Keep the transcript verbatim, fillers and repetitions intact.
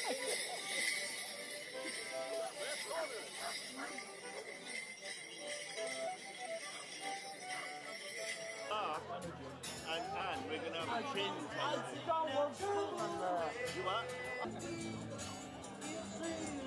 And, and we're going to have a change. I don't want to. You what?